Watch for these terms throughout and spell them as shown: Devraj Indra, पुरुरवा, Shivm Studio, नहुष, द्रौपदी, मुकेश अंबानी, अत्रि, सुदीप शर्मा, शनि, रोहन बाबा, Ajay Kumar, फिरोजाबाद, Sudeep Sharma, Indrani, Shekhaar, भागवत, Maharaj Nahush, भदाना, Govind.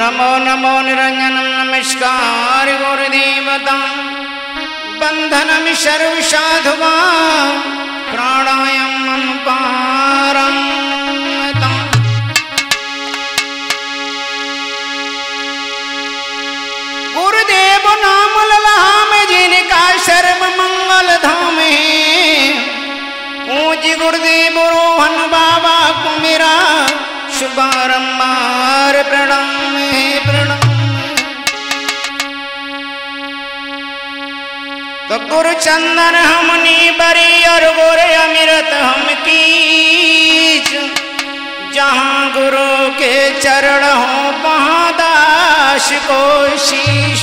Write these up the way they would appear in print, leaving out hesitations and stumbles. नमो नमो निरंजनम नमस्कार गुरुदेवता बंधन सर्व साधुवा प्राणायाम पारं गुरुदेव नाम ललाम जिनका सर्व मंगल धाम पूज गुरुदेव रोहन बाबा को मेरा शुभारंभार प्रणाम प्रणाम। तो गुरु चंदन हमने बरी और गोरे अमृत हम कीच जहाँ गुरु के चरण हों वहाँ दास को शीश।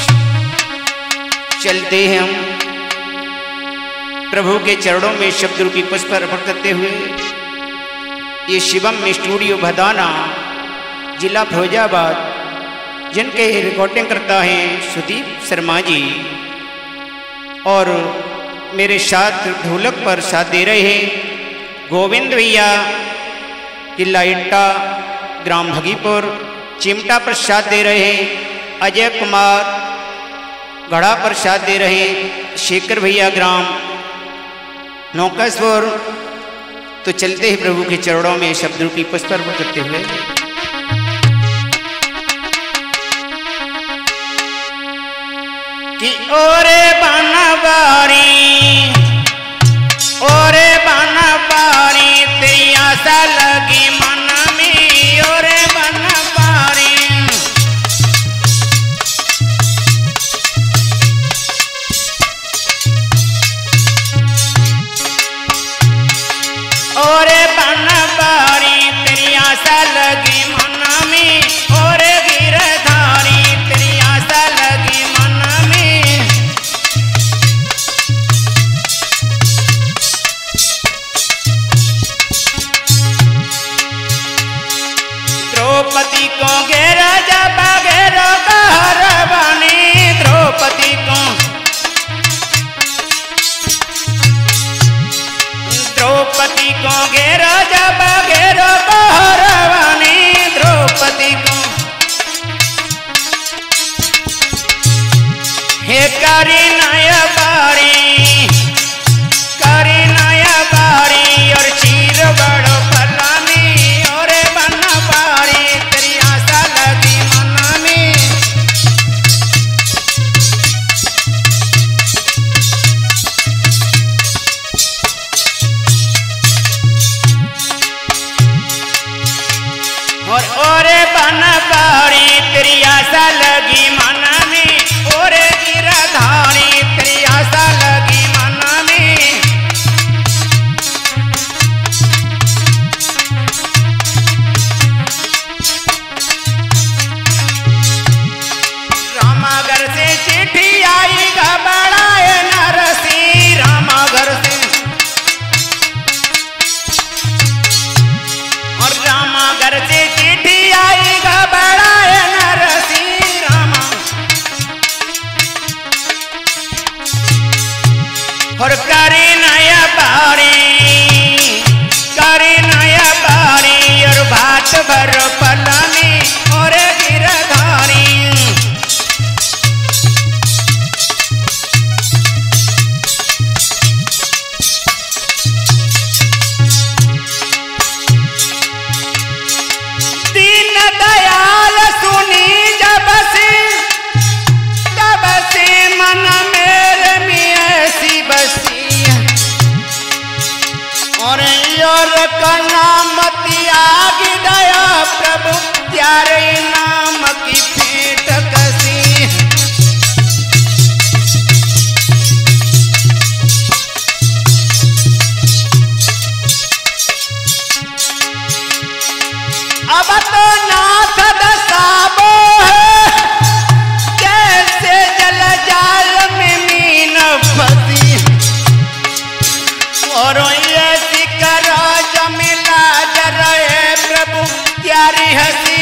चलते हैं हम प्रभु के चरणों में शब्द रूपी पुष्प अर्पण करते हुए। ये शिवम स्टूडियो भदाना जिला फिरोजाबाद, जिनके रिकॉर्डिंग करता है सुदीप शर्मा जी और मेरे साथ ढोलक पर साथ दे रहे हैं गोविंद भैया, किला इट्टा ग्राम भगीपुर, चिमटा पर साथ दे रहे हैं अजय कुमार, गढ़ा पर साथ दे रहे हैं शेखर भैया ग्राम नौकासपुर। तो चलते ही प्रभु के चरणों में शब्द रूपी पुष्प अर्पण करते हुए। कि ओरे बना बारी तेया सा लगी मन में ओरे बना बारी। ओरे बना बारी तेया सा लगी मन में ओरे गिरधारी तेया सा लगी मन में। द्रौपदी को घेरा जब घेरा बाहर बनी द्रौपदी को घेरा जब घेरा बाहर बनी द्रौपदी को हे करी नया बारी और चीर बड़ो फलानी ओरे बना बारी तेरी आशा लगी मन में। और ओरे बना बारी तेरी आशा लगी मन में ओरे गिरधारी तेरी आशा लगी मन में। रामागर से चिट्ठी आई घबराए नरसी रामागर से और रामागर से चिट्ठी आई घबराए नरसी रामा। और करे नया बारी और भात भर पलानी और गिरधारी। दीन दयाल सुनी जब से मन मेरे में ऐसी बसी और नाम त्याग दया प्रभु प्यारे नाम की भेंट कसी। अब तो नाथ दशा वो है जैसे जल जाल में मीन फसी और ये सिकरा जमिला जरे प्रभु प्यारी हसी।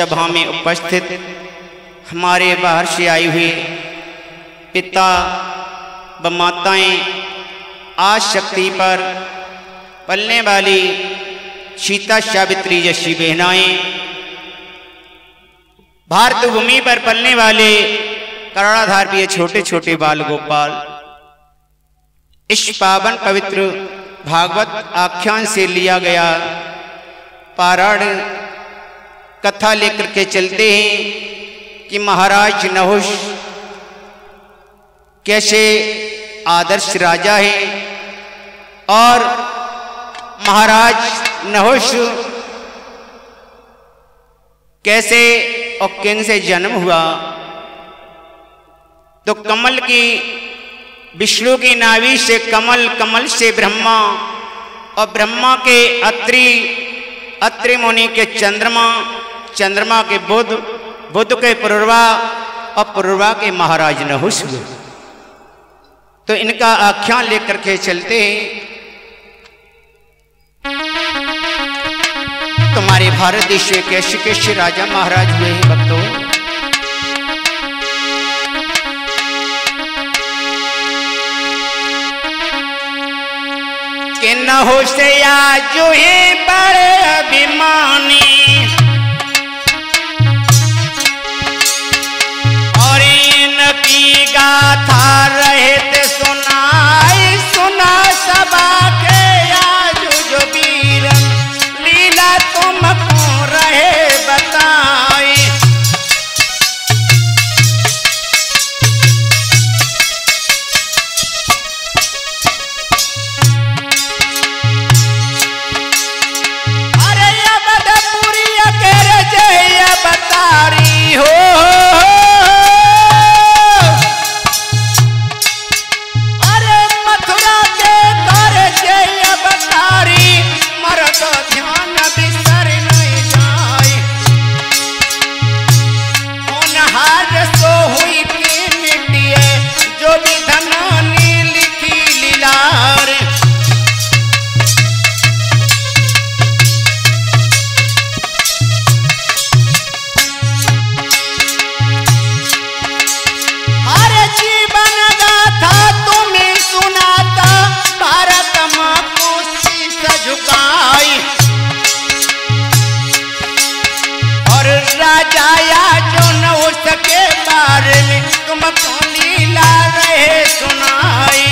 सभा में उपस्थित हमारे बाहर से आए हुए पिता व माताएं, आज शक्ति पर पलने वाली सीता सावित्री जैसी बहनाएं, भारत भूमि पर पलने वाले कर्णाधार भी छोटे छोटे बाल गोपाल, इस पावन पवित्र भागवत आख्यान से लिया गया पारायण कथा लेकर के चलते हैं कि महाराज नहुष कैसे आदर्श राजा है और महाराज नहुष कैसे और किन से जन्म हुआ। तो कमल की विष्णु की नाभि से कमल, कमल से ब्रह्मा और ब्रह्मा के अत्रि, अत्रि मुनि के चंद्रमा, चंद्रमा के बुध, बुध के पुरुरवा और पुरुरवा के महाराज नहुष। तो इनका आख्यान लेकर के चलते हैं। तुम्हारे भारत देश में कैसे कैसे राजा महाराज हुए हैं भक्तों। के नहुष जो है बड़े अभिमानी की गाथा रहत सुनाई सुना सबा के आज जो वीर लीला तुमको रहे बताई। अरे अवधपुरी के जय अवतारी हो राम को लीला रहे सुनाई,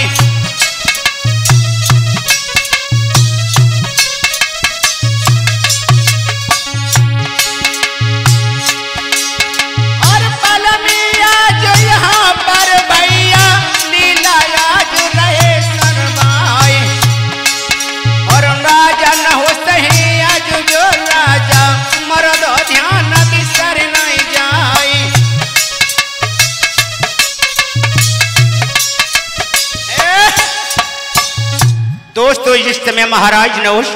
और पलमिया जो यहाँ पर भैया लीला राज रहे शरमाई, और राजा नहुष आज जो राजा मरद ध्यान बिसर नहीं जाई। दोस्तों इस समय महाराज नहुष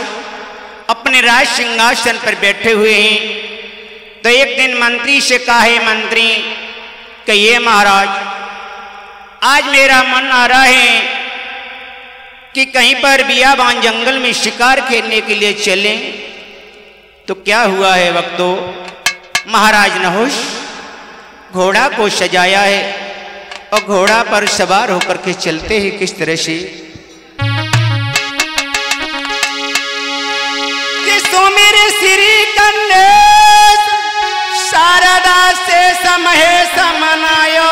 अपने राज सिंहासन पर बैठे हुए हैं। तो एक दिन मंत्री से कहा है, मंत्री कि ये महाराज आज मेरा मन आ रहा है कि कहीं पर बियाबान जंगल में शिकार खेलने के लिए चलें। तो क्या हुआ है वक्तो, महाराज नहुष घोड़ा को सजाया है और घोड़ा पर सवार होकर के चलते हैं किस तरह से। तो मेरे श्री गणेश शारदा से महेश मनायो,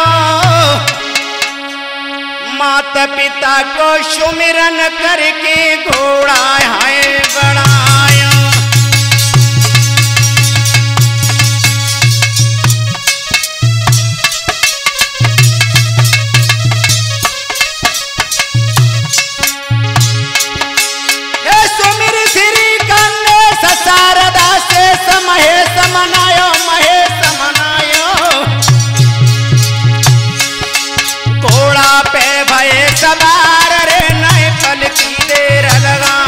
माता पिता को सुमिरन करके घोड़ा है बढ़ायो। शारदा से महेश मनायो, महेश मनायो, घोड़ा पे भय सवार रे नए पल की देर लगायो।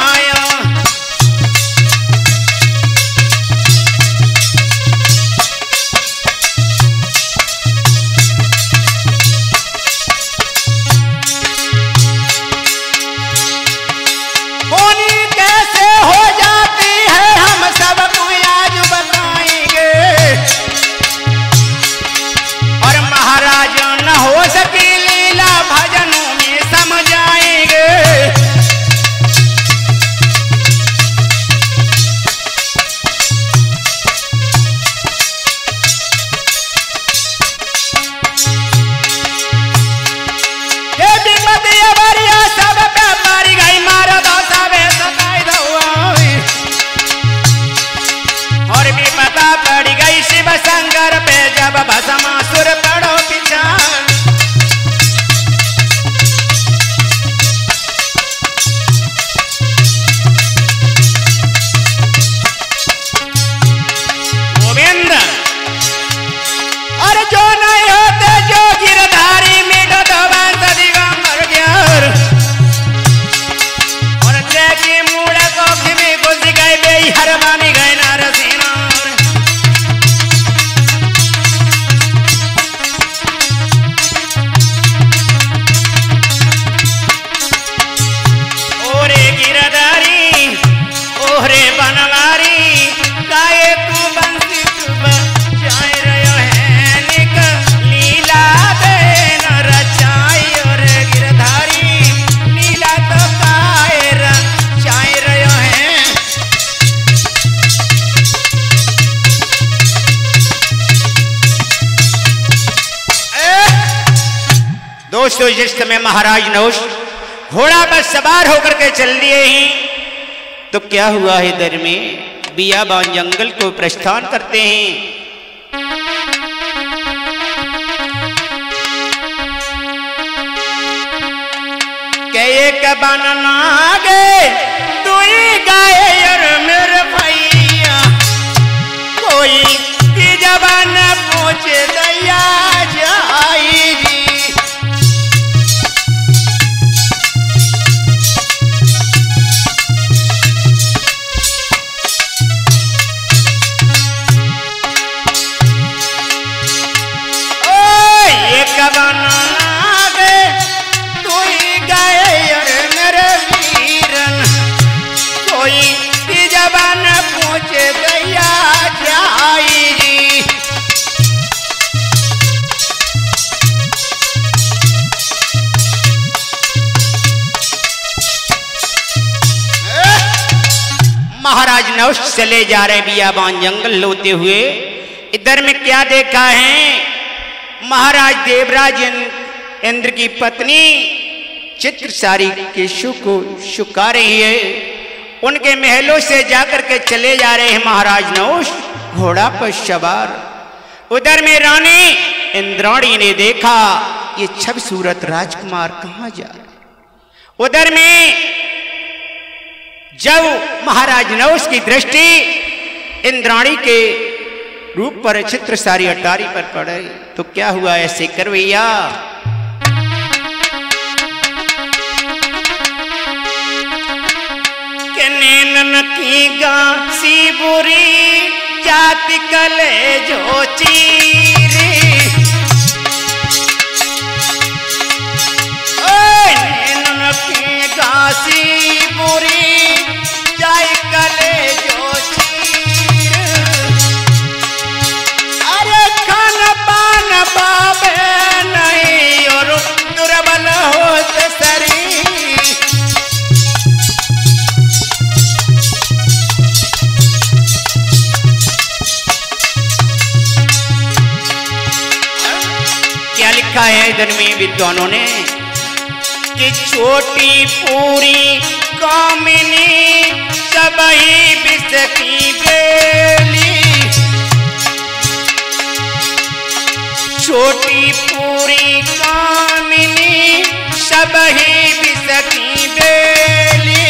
दोस्तों जिस समय महाराज नहुष घोड़ा पर सवार होकर के चल दिए ही, तो क्या हुआ है दर में बियाबान जंगल को प्रस्थान करते हैं। कहे कबाना ना गए तू गाय और मेरे भैया, कोई की जबान पूछे दया जाई जी। महाराज नहुष चले जा रहे बियाबान जंगल होते हुए, इधर में क्या देखा है महाराज देवराज इंद्र की पत्नी चित्रसारी केशु को शुका रही है, उनके महलों से जाकर के चले जा रहे हैं महाराज नहुष घोड़ा पर सवार। उधर में रानी इंद्राणी ने देखा ये छबसूरत राजकुमार कहाँ जा रहा है। उधर में जब महाराज नहुष की दृष्टि इंद्राणी के रूप पर चित्रसारी अटारी पर पड़े तो क्या हुआ, ऐसे कर भैया की गा सी बुरी जाति कले जो चीरी में विद्वानों ने कि छोटी पूरी कामिनी सब ही विष की बेली, छोटी पूरी कामिनी सब ही विष की बेली।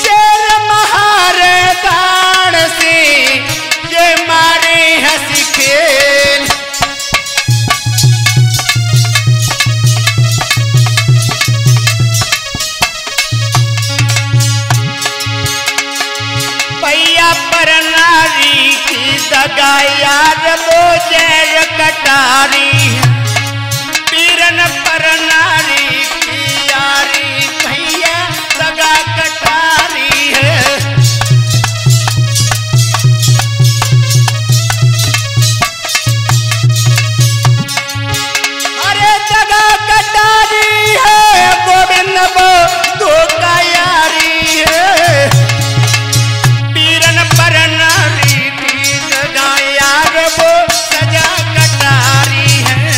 शेर महार दाड़ से ये मारे हंसी के यार वो जैर कटारी पीरन पर नारी की यारी भैया सगा कटारी है। अरे सगा कटारी है गोविंद वो धोखा यारी है पीरन पर नारी वो सजा कटारी है।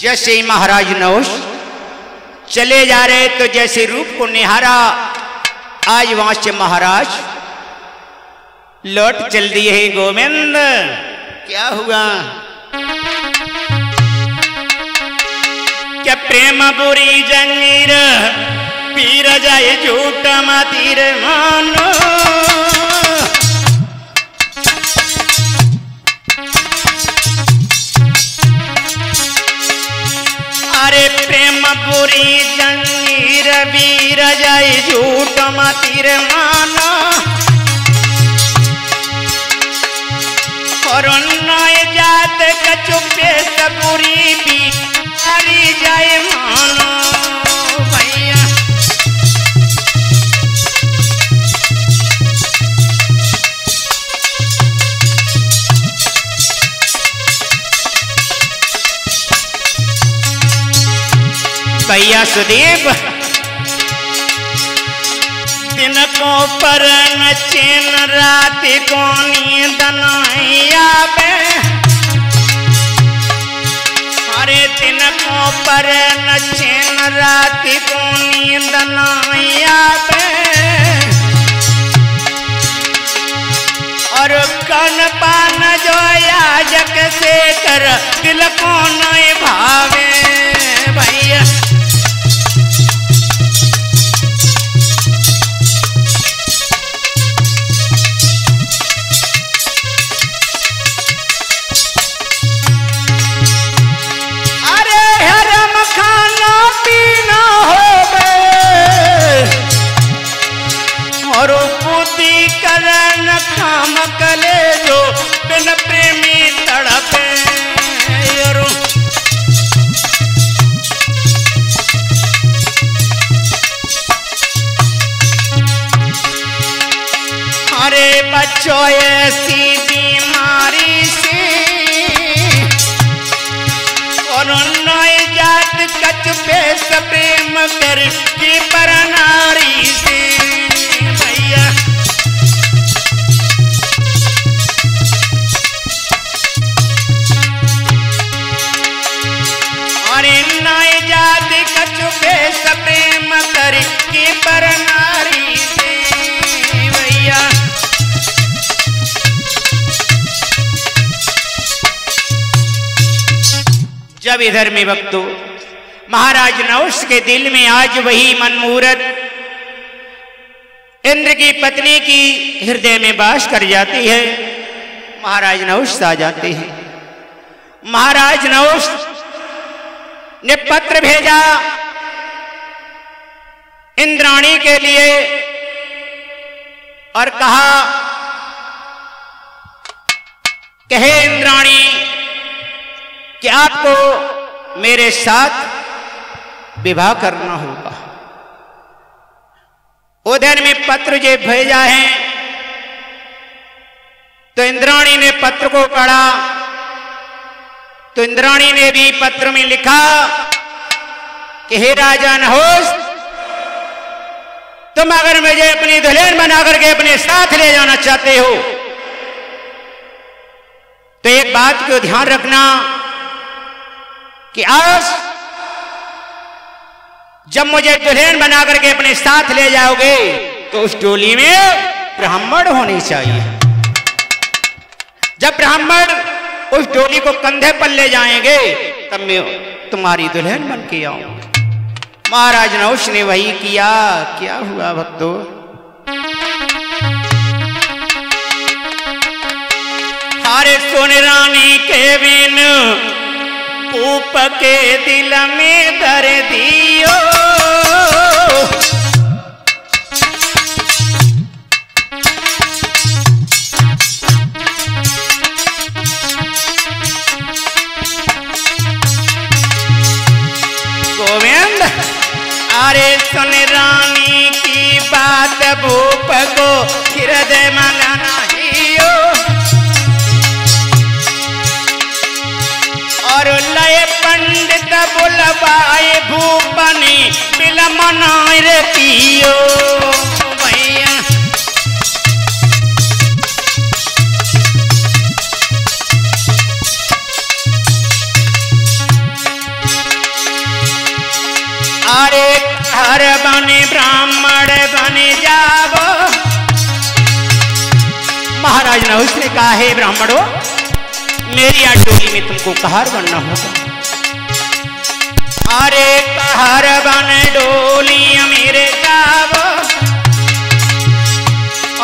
जैसे ही महाराज नहुष चले जा रहे तो जैसे रूप को निहारा, आज वहां से महाराज लौट चल दिए हैं। गोविंद क्या हुआ, क्या प्रेम बुरी जंगीर पीर जाए झूठ मातिर मानो, अरे प्रेम पूरी जंगीर वीर जाए झूठ मातिर मानो। कोरोना जात कचुपे सबूरी बीमारी जाए मानो भैया। भैया सुदीप दिन को पर नचेन रात को नींद नहीं आवे, अरे दिन को पर नचेन रात को नींद नहीं आवे। और कन पान जो याजक से कर दिल को नहीं भावे भैया। और पूती करन काम कले जो बिन प्रेमी तड़पे, अरे बच्चों ऐसी बीमारी से और नए जात कच पे सब प्रेम प्रेम करती पर नारी से भैया, और नायजात कछुके प्रेम करती पर नारी से भैया, जब इधर में भक्तों महाराज नहुष के दिल में आज वही मनमूरत इंद्र की पत्नी की हृदय में वास कर जाती है। महाराज नहुष आ जाते हैं। महाराज नहुष ने पत्र भेजा इंद्राणी के लिए और कहा कि हे इंद्राणी कि आपको मेरे साथ विवाह करना होगा। उधर में पत्र जो भेजा है तो इंद्राणी ने पत्र को पढ़ा, तो इंद्राणी ने भी पत्र में लिखा कि हे राजा नहुष, तुम अगर मुझे अपनी दुल्हन बना करके अपने साथ ले जाना चाहते हो तो एक बात को ध्यान रखना कि आज जब मुझे दुल्हन बना करके अपने साथ ले जाओगे तो उस टोली में ब्राह्मण होने चाहिए। जब ब्राह्मण उस टोली को कंधे पर ले जाएंगे तब मैं तुम्हारी दुल्हन बन के आऊंगा। महाराज नहुष ने वही किया। क्या हुआ भक्तों? हरे सोन रानी के बिन पूप के दिल में दर दियो, गोविंद अरे सुन रानी की बात भूप को हृदय मनाना हियो, और लय पंडित बुलवाए भूपनी बिल मनाए रे पियो भैया, अरे हर बने ब्राह्मण बने जावो। महाराज नहुष ने कहा हे ब्राह्मणों, मेरी आटोली में तुमको कहार बनना होगा। अरे कहार बन डोली मेरे जावो,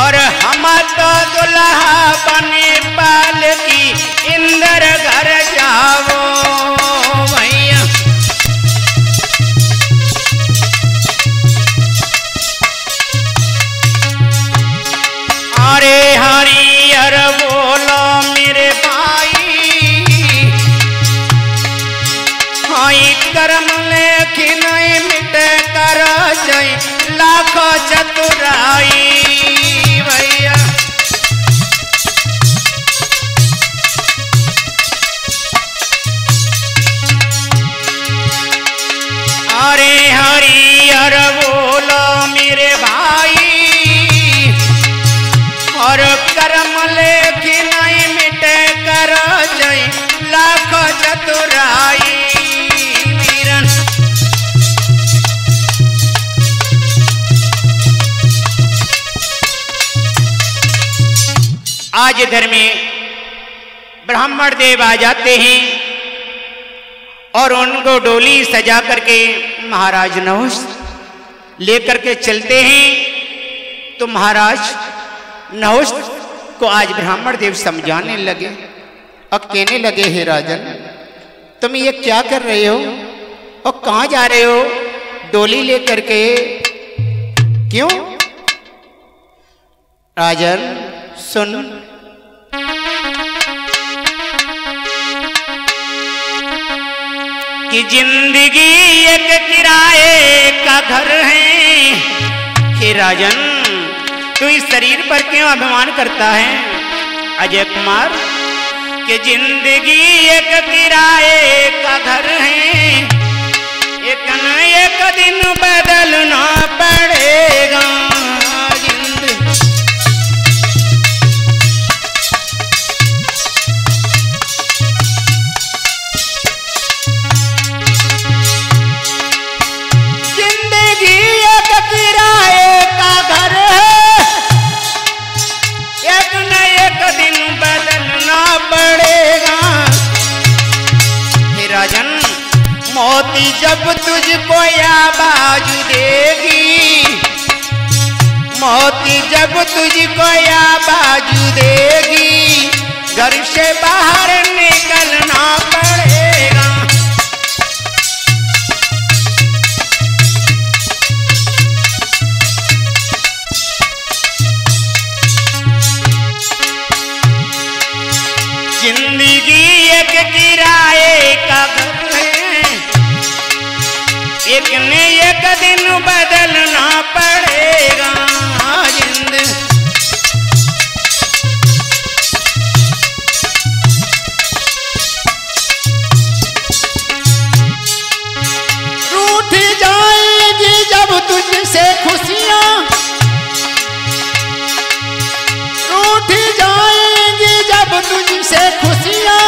और हम तो दुल्हा बने पाल की इंदर घर जावो भैया, अरे हरिहर बोलो मेरे करम लेखी नहीं मिटे कर जाई लाखों चतुराई भैया, अरे हरिहर बोलो मेरे भाई, और करम लेखी नहीं मिटे कर जाई लाखों चतुराई। आज इधर में ब्राह्मण देव आ जाते हैं और उनको डोली सजा करके महाराज नहुष लेकर के चलते हैं। तो महाराज नहुष को आज ब्राह्मण देव समझाने लगे और कहने लगे हे राजन, तुम ये क्या कर रहे हो और कहाँ जा रहे हो डोली लेकर के? क्यों राजन सुन, कि जिंदगी एक किराए का घर है। हे राजन, तू इस शरीर पर क्यों अभिमान करता है? अजय कुमार, कि जिंदगी एक किराए का घर है, एक न एक दिन जिंदगी बदलना पड़ेगा, जिंदगी एक किराए का घर है, एक न एक दिन बदलना पड़ेगा। मेरा जन्म मौती जब तुझको या बाजू देगी, मौती जब तुझको या बाजू देगी, घर से बाहर निकलना पड़ेगा। जिंदगी एक किराए का घर है, एक न एक दिन बदलना पड़ेगा। रूठ जाएगी जब तुझसे खुशियां, रूठ जाएगी जब तुझसे खुशियां,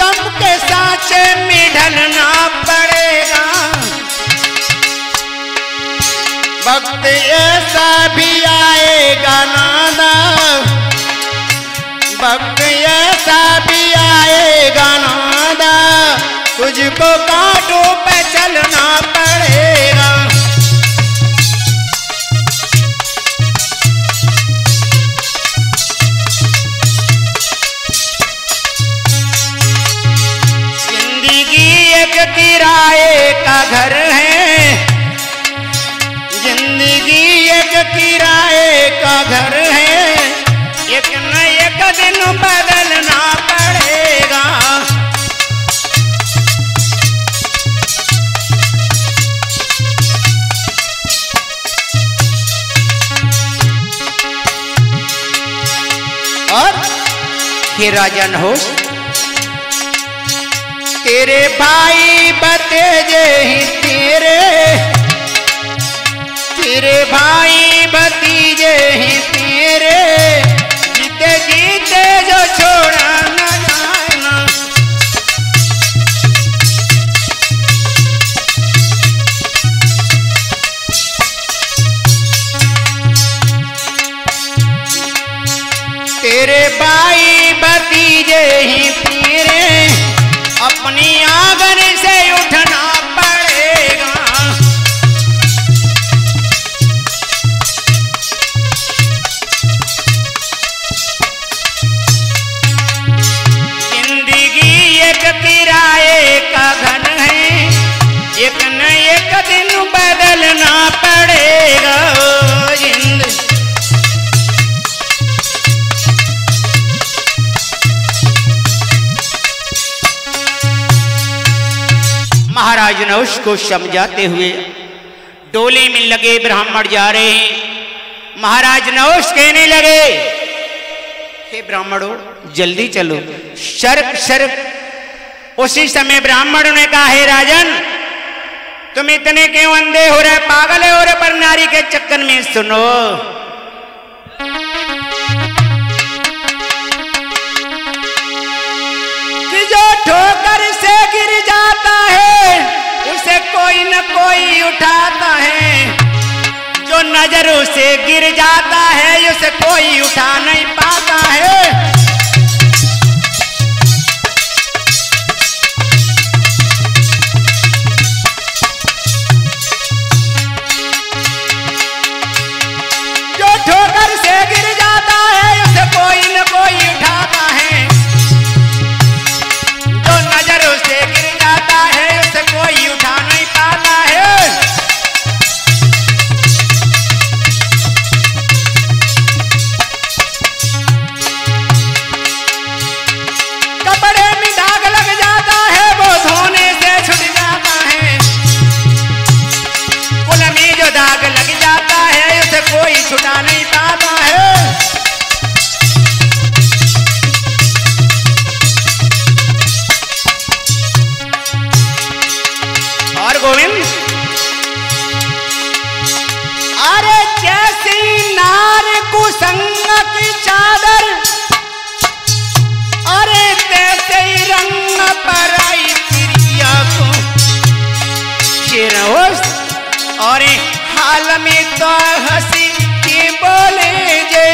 गम के सांचे में ढलना पड़ेगा। वक्त ऐसा भी आएगा नाना, वक्त ऐसा भी आएगा नाना, तुझको कांटों पे चलना पड़ेगा। किराए का घर है, जिंदगी एक किराए का घर है, एक न एक दिन बदलना पड़ेगा। और हे राजा नहुष, तेरे भाई भतीजे ही तेरे, तेरे भाई भतीजे ही तेरे, जीते जीते जो छोड़ा न जाना। तेरे भाई भतीजे ही तेरे, अपनी आंगन से उठना पड़ेगा। जिंदगी एक किराए का घर है, एक न एक दिन बदलना पड़ेगा। महाराज नहुष को समझाते हुए डोली में लगे ब्राह्मण जा रहे हैं। महाराज नहुष कहने लगे, हे ब्राह्मणों जल्दी चलो, शर्क शर्क। उसी समय ब्राह्मणों ने कहा, हे राजन तुम इतने क्यों अंधे हो रहे, पागल हो रहे पर नारी के चक्कर में। सुनो कि जो ठोकर से गिर जाता है उसे कोई न कोई उठाता है, जो नजरों से गिर जाता है उसे कोई उठा नहीं पाता है। जो ठोकर से गिर जाता है उसे कोई न कोई उठाता है, नजरों से गिर जाता है उसे कोई उठा नहीं पाता है। कपड़े में दाग लग जाता है वो धोने से छूट जाता है, कुल में जो दाग लग जाता है उसे कोई छुटा नहीं पाता है। गोविंद संग की चादर अरे तैसे रंग पर आई चिड़िया को और हाल में तो हंसी के बोले जे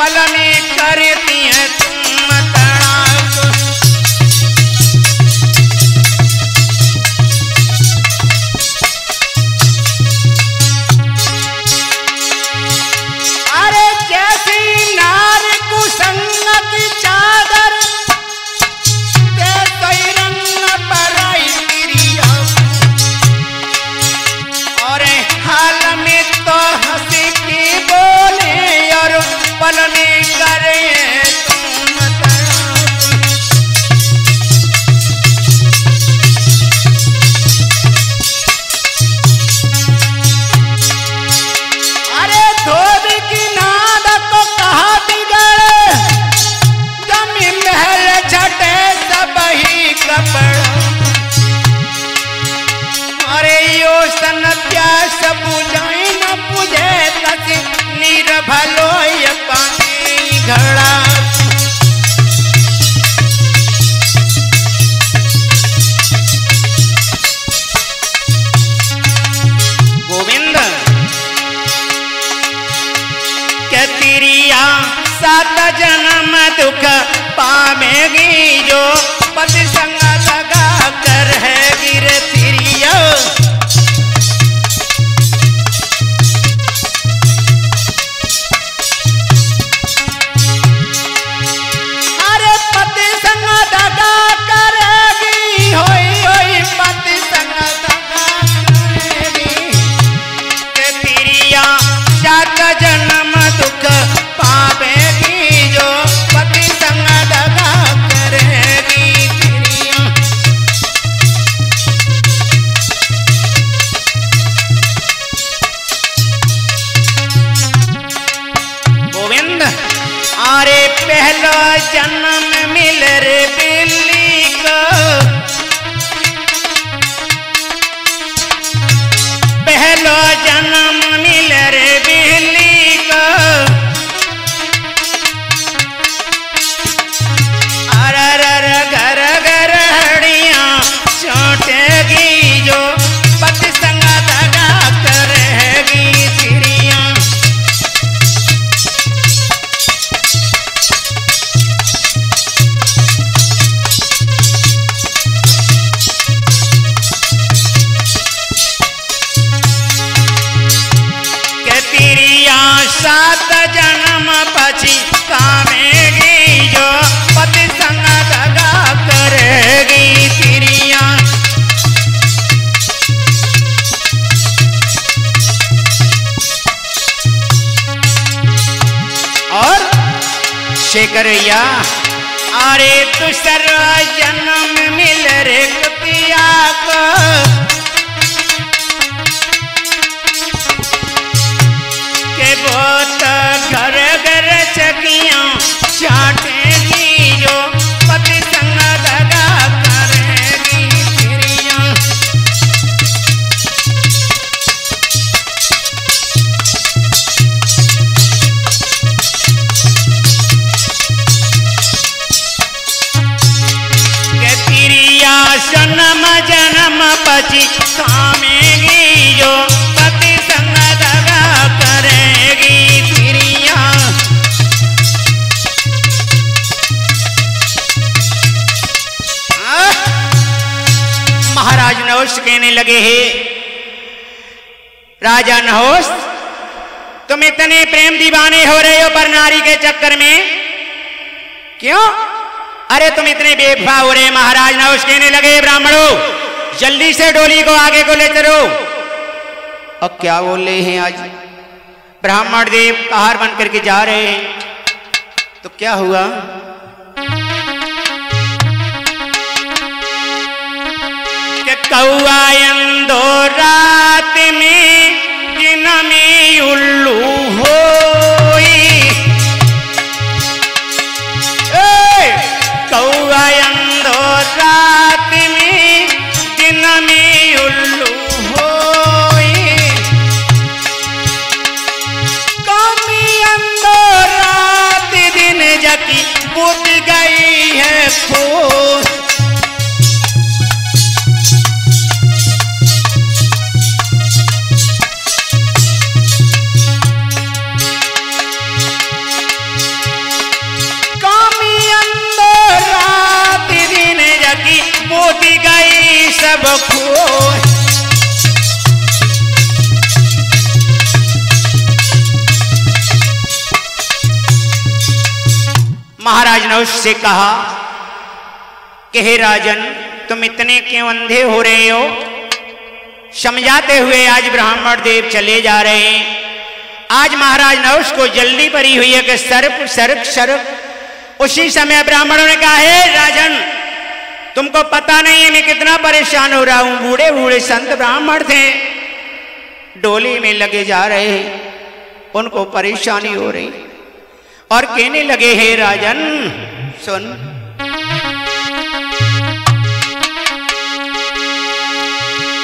पल में करती है तुम तड़ाक। अरे जैसी नार को संगत चादर तैसे रंग पर आई क्रिया और हाल में तो हंसी की बोले और पल में करे तुम तड़ाक। अरे धोबी अरे यो सन प्यास बुझाई न बुझे तसे नीर भलो ये पानी घड़ा। गोविंद के तिरिया सात जन्म दुख पावेगी जो पति संग लगा कर है गिर तिरिया। अरे पति संग लगा करेगी होई होई पति संग लगा करेगी के तिरिया सात जन्म दुख पावेगी जो पति संग लगा करेगी। गोविंद आरे पहला जन्म मिल रे बिल्ली को पहला जन्म मिल रे बिल्ली को अरर घर घर हड़िया चोटेगी जो पति संग लगा करेगी चिड़िया। के तिरिया सात जन्म पची कामेगी जो पति संग लगा करेगी तिरिया। और शेखरिया अरे दूसरा जन्म मिल रे कपिया को के बहुत घर घर चकिया चाटेगी जो पति संग लगा करेगी चिड़िया। के तिरिया जन्म जन्म पची कामेगी जो पति संग लगा करेगी चिड़िया। महाराज नहुष कहने लगे हे राजा नहुष तुम इतने प्रेम दीवाने हो रहे हो पर नारी के चक्कर में क्यों? अरे तुम इतने बेवफा हो रहे। महाराज नहुष कहने लगे ब्राह्मणों जल्दी से डोली को आगे को ले चलो। अब क्या बोल रहे हैं आज ब्राह्मण देव आहार बन करके जा रहे हैं तो क्या हुआ? कौआ अंधो रात में दिन में उल्लू होई कौआ अंधो रात में दिन में उल्लू होई कौमी अंधो गई है फूल, कामी अंदर रात दिन जगी मोती गई सब खोए। महाराज नहुष से कहा कि हे राजन, तुम इतने क्यों अंधे हो रहे हो? समझाते हुए आज ब्राह्मण देव चले जा रहे हैं। आज महाराज नहुष को जल्दी पड़ी हुई है कि सर्प सर्प सर्प। उसी समय ब्राह्मणों ने कहा, हे राजन, तुमको पता नहीं है मैं कितना परेशान हो रहा हूं। बूढ़े बूढ़े संत ब्राह्मण थे, डोली में लगे जा रहे हैं, उनको परेशानी हो रही और कहने लगे, हे राजन सुन,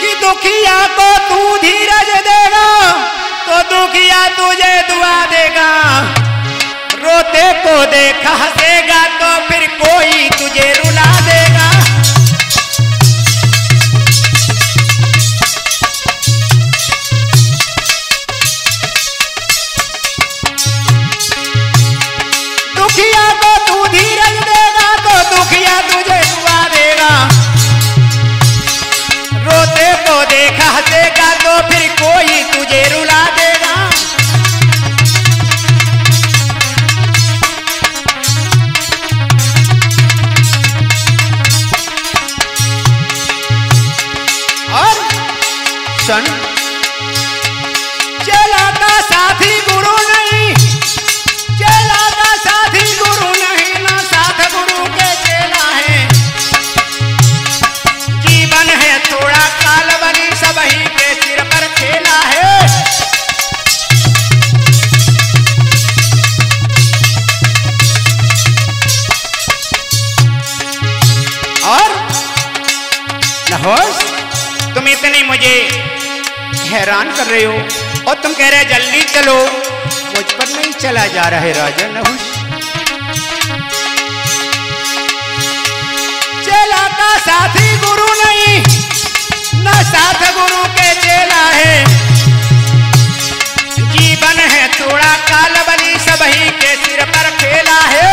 कि दुखिया को तू धीरज देगा तो दुखिया तुझे दुआ देगा, रोते को देखा देगा तो फिर कोई तुझे रुला देगा। तुम इतने मुझे हैरान कर रहे हो और तुम कह रहे हो जल्दी चलो, मुझ पर नहीं चला जा रहा है। राजा नहुष, चेला का साथी गुरु नहीं, ना साथ गुरु के चेला है, जीवन है थोड़ा काल बनी सब ही के सिर पर खेला है।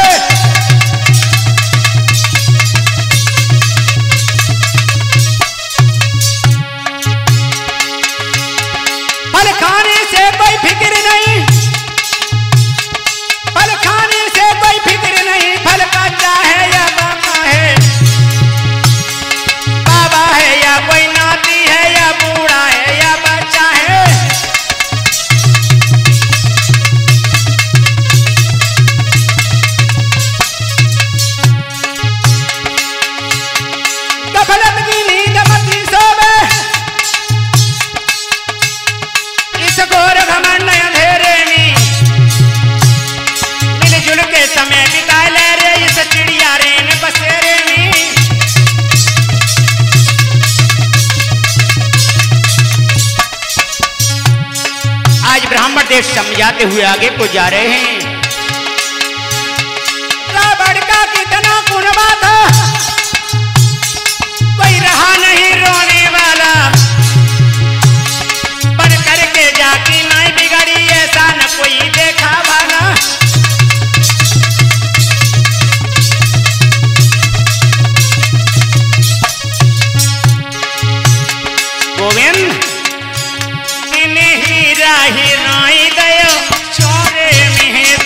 समझाते हुए आगे को जा रहे हैं। रावण का कितना कुनबा था, कोई रहा नहीं रोने वाला, पर करके जाके नहीं बिगड़ी ऐसा न कोई देखा वाला। गोविंद ही राही छोरे में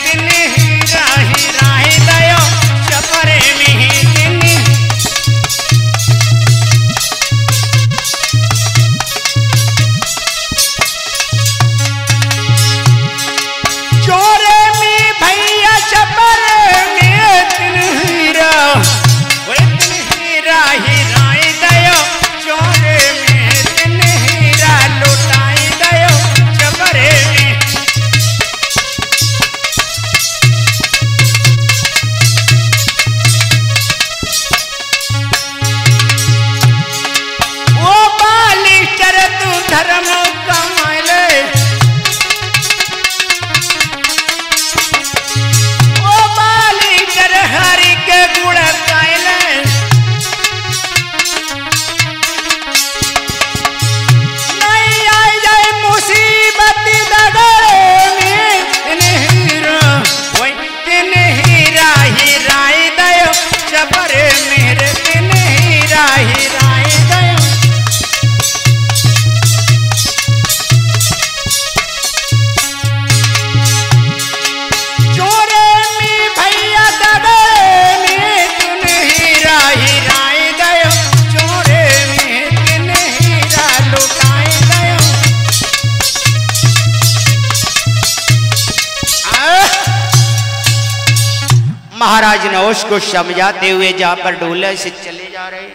नहुष को समझाते हुए जहां पर ढोले से चले जा रहे,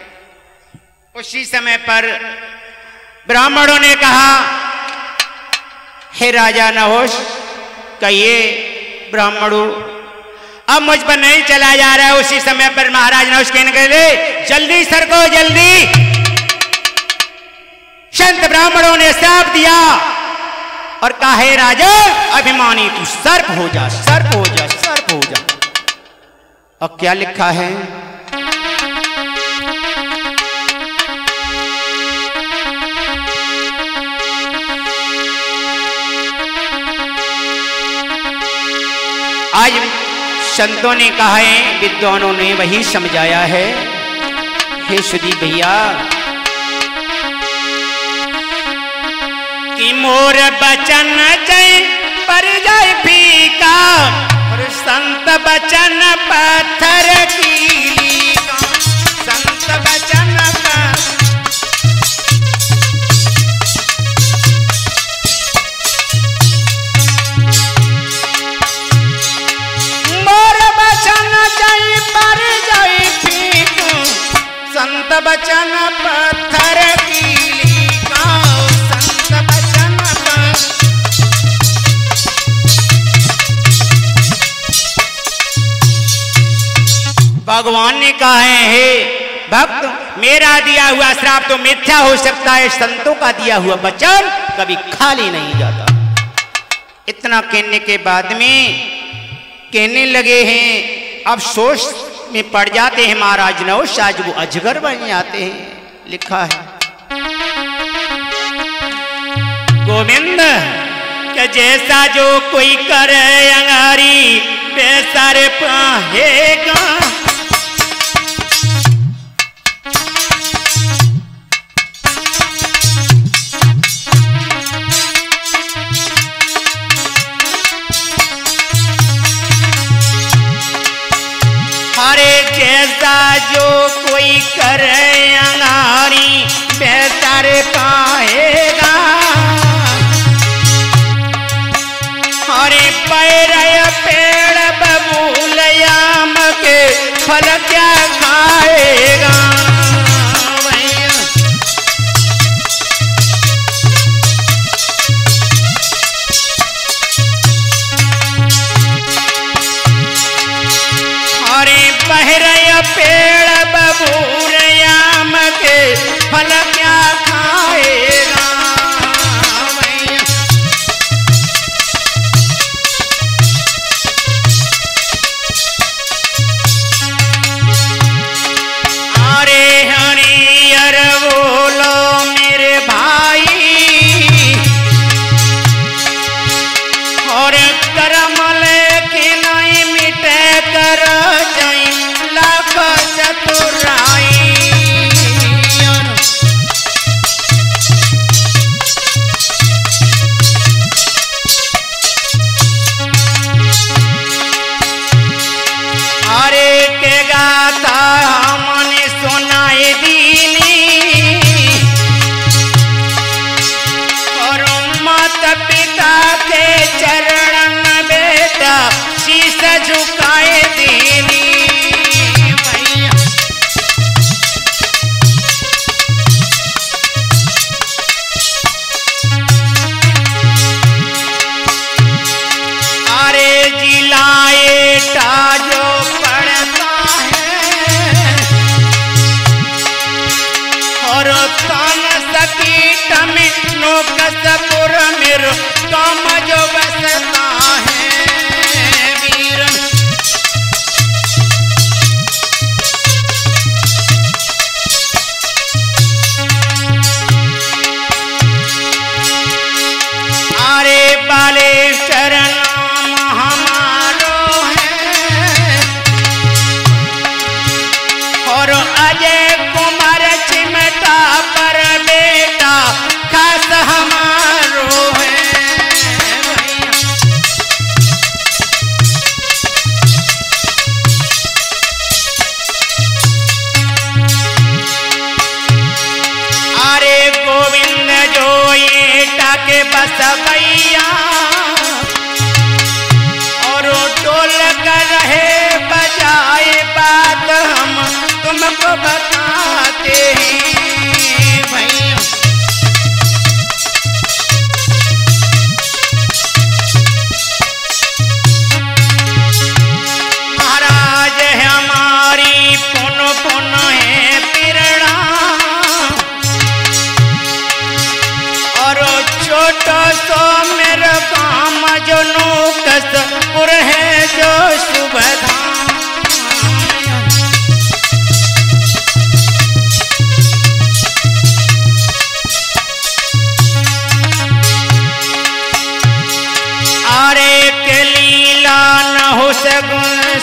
उसी समय पर ब्राह्मणों ने कहा, हे राजा नहुष, कहिए ब्राह्मणों अब मुझ पर नहीं चला जा रहा है। उसी समय पर महाराज नहुष कहने लगे, जल्दी सरको जल्दी। संत ब्राह्मणों ने श्राप दिया और कहा, हे राजा अभिमानी तू सर्प हो जा, सर्प हो जा, सर्प हो जा। और क्या लिखा है, आज संतों ने कहा है, विद्वानों ने वही समझाया है। हे सुदीप भैया, कि मोर बचन जय पर जाय फीका, और संत बचन पत्थर की का, संत बचन का। मोर बचन जय पर जाय फीका, संत बचन पत्थर की भगवान ने कहा है, भक्त मेरा दिया हुआ श्राप तो मिथ्या हो सकता है, संतों का दिया हुआ वचन कभी खाली नहीं जाता। इतना कहने के बाद में कहने लगे हैं, अब सोच में पड़ जाते हैं महाराज नहुष, आज वो अजगर बन जाते हैं। लिखा है, गोविंद के जैसा जो कोई करे अंगारी, वैसा रे पाएगा। जैसा जो कोई करे अंगारी, वैसा रे पाएगा। अरे पैरया पेड़ बबूल आम के फल क्या खाएगा। पेड़ बबूल आम के फल क्या खाएगा। अरे हरियर बोलो मेरे भाई, और कर्म लेके नहीं मिटे कर जाई चतुराई। अरे के गाता मन सुनाई दीनी, और माता पिता के चरण बेटा शीश झुकाए दीनी। जो पढ़ता है और तन सकीट में नोकसपुर मेर काम जो बसता है वीर। आरे बाले शरण अजय कुमार चिमटा पर बेटा खास हमारो है। अरे गोविंद जो ये टाके बस भैया, और टोल कर रहे बजाए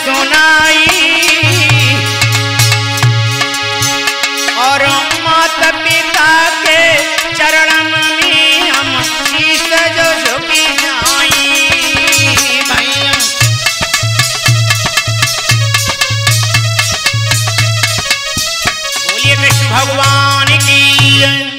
सुनाई और माता पिता के चरण में हम शीश जो झुक जाई भैया। बोलिए कृष्ण भगवान की।